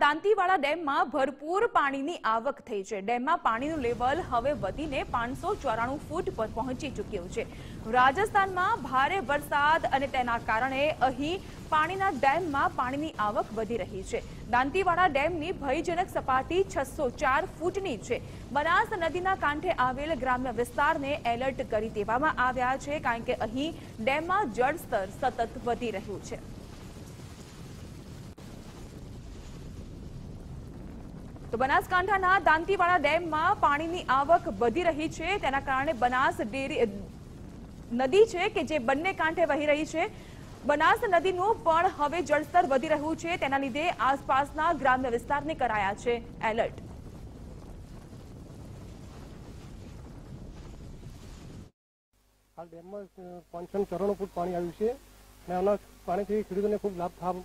Dantiwada dam में भरपूर पानी की आवक थई छे। डेम में पानी नुं लेवल हवे वधीने 594 फूट पर पहुंची चुक्युं छे। राजस्थान में भारे वरसाद अने तेना कारणे अहीं पानीना डेम में पानी की आवक वधी रही है। दांतीवाड़ा डेम की भयजनक सपाटी 604 फूटनी है। बनास नदी कांठे आवेल ग्राम्य विस्तार ने एलर्ट कर देवामां आव्या छे, कारण के अहीं डेम में जलस्तर सतत वधी रह्युं छे। तो बनासकांठाना दांतीवाड़ा डेम में पानी की आवक बढ़ी रही है। तेना कारणे बनास डेरी नदी है कि जे बंने कांठे वही रही है। बनास नदी पर हवे जलस्तर वधी रह्युं छे, तेना लीधे आसपासना ग्राम्य विस्तार ने कराया है एलर्ट। हाल डेम में 594 फूट पानी आव्युं छे ने आना पाणीथी खेडूतोने खूब लाभ थाय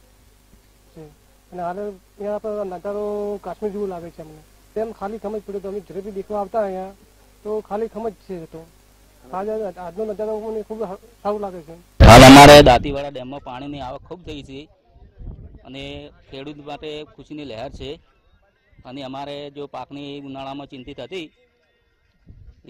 छे। यहाँ पर नजारो काश्मीर जेवो लागे छे। अमने डेम खाली खमज पड्यो तो अमे जरे भी देखवा आवता अहींया तो खाली खमज छे। तो आज आजनो नजारो मने खूब सारू लागे छे। हाल अमारे दांतीवाड़ा डेम में पानी नी आवक खूब थई छे अने खेडूत माटे खुशी नी लहर छे। अने अमारे जो पाकनी उनाळा में चिंतित हती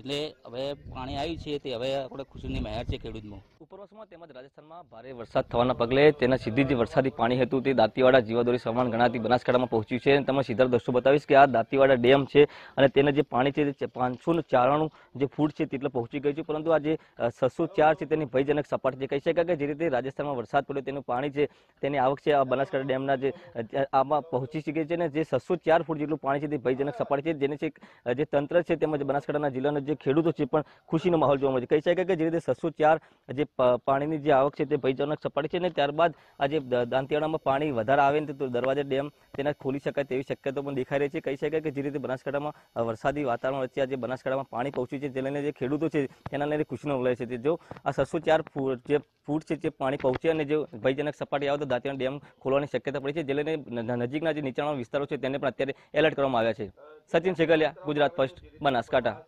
एटले हवे पाणी आव्युं छे ते हवे आपणे खुशीनी महेर छे खेडूतमां। उपरवासमां तेमज राजस्थानमां भारे वरसाद थवाना पगले तेना सीधी ज वरसादी पाणी हेतु ते दांतीवाड़ा जीवादोरी समान गणाती बनासकांठामां पहोंच्युं छे। तमने सीधा दृश्यो बतावीश के आ दांतीवाड़ा डेम छे अने तेना जे पाणी छे ते 594 जे फूट छे तेटले पहोंची गयुं छे। परंतु आ जे 604 छे तेनी भयजनक सपाटी जे कही शकाय के जे रीते राजस्थानमां वरसाद पड्यो तेनुं पाणी छे तेनी आवक छे आ बनासकांठा डेमना जे आमां पहोंची गई छे ने जे 604 फूट जेटलुं पाणी छे ते भयजनक सपाटी छे, जेने जे तंत्र छे तेमज बनासकांठाना जिल्लाना खेडूतो खुशीनो माहौल जोवा मळे छे। कही शकाय के जे रीते 604 जे पाणीनी जे आवक छे ते भयजनक सपाटी छे ने त्यारबाद आ जे दांतीवाड़ामां पाणी वधारे आवे ने तो दरवाजा डेम तेना खोली शकाय तेवी शक्यता पण देखाई रही छे। कही शकाय के जे रीते बनासकांठामां वरसादी वातावरण वच्चे आ जे बनासकांठामां पाणी पहोंच्युं छे तेने लईने जे खेडूतो छे तेना लईने खुशीनो माहौल छे। जो आ 604 फूट जे फूट छे जे पाणी पहोंचे अने जे भयजनक सपाटी आवे तो दांतीवाड़ा डेम खोलवानी शक्यता पड़ी छे, जे लईने नजीकना जे नीचाणवाळा विस्तारो छे तेने पण अत्यारे एलर्ट करवामां आव्या छे। सचिन सेगलिया, गुजरात फर्स्ट, बनासकांठा।